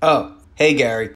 Oh, hey Gary.